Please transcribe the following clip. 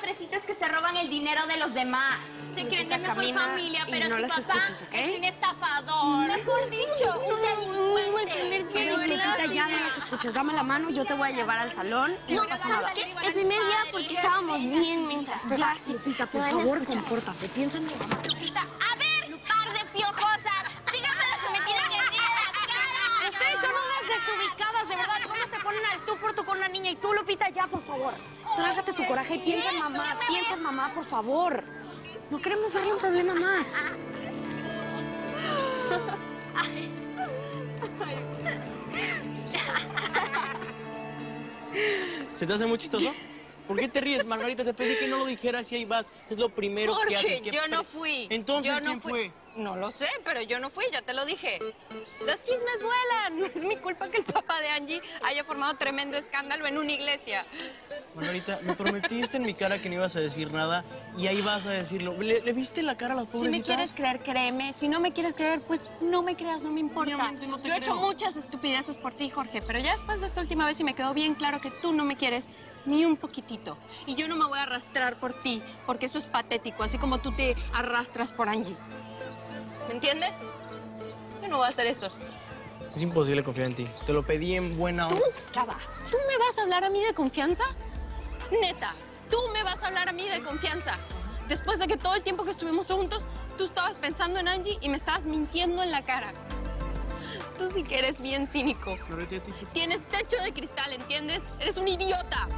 fresitas que se roban el dinero de los demás. Se creen de mejor familia, pero no su papá escuchas, ¿okay? Es un estafador. Mejor dicho, un delincuente. Pequita, ya no las escuchas. Dame la mano, yo te voy a llevar al salón. No pasa nada. El primer día porque estábamos bien mientras. Ya, Lupita, por favor, compórtate. Piensa en mi mamá. Lupita, a ver, par de piojosas. Díganme las que me tiran el día de la cara. Ustedes son unas desubicadas, de verdad. ¿Cómo se ponen al tú por tú con la niña? Y tú, Lupita, ya, por favor. Trágate tu coraje y piensa en mamá. Piensa en mamá, por favor. No queremos darle un problema más. ¿Se te hace muy chistoso? ¿Por qué te ríes, Margarita? Te pedí que no lo dijeras y ahí vas. Es lo primero que haces. Porque yo no fui. Entonces, ¿quién fue? No lo sé, pero yo no fui, ya te lo dije. Los chismes vuelan. No es mi culpa que el papá de Angie haya formado tremendo escándalo en una iglesia. Margarita, me prometiste en mi cara que no ibas a decir nada y ahí vas a decirlo. ¿Le viste la cara a las pobrecitas? Si me quieres creer, créeme. Si no me quieres creer, pues no me creas, no me importa. Obviamente no te creo. Yo he hecho muchas estupideces por ti, Jorge, pero ya después de esta última vez y me quedó bien claro que tú no me quieres ni un poquitito. Y yo no me voy a arrastrar por ti, porque eso es patético, así como tú te arrastras por Angie. ¿Me entiendes? Yo no voy a hacer eso. Es imposible confiar en ti. Te lo pedí en buena hora. Tú, chava, ¿tú me vas a hablar a mí de confianza? Neta, tú me vas a hablar a mí de confianza. Después de que todo el tiempo que estuvimos juntos, tú estabas pensando en Angie y me estabas mintiendo en la cara. Tú sí que eres bien cínico. Tienes techo de cristal, ¿entiendes? Eres un idiota.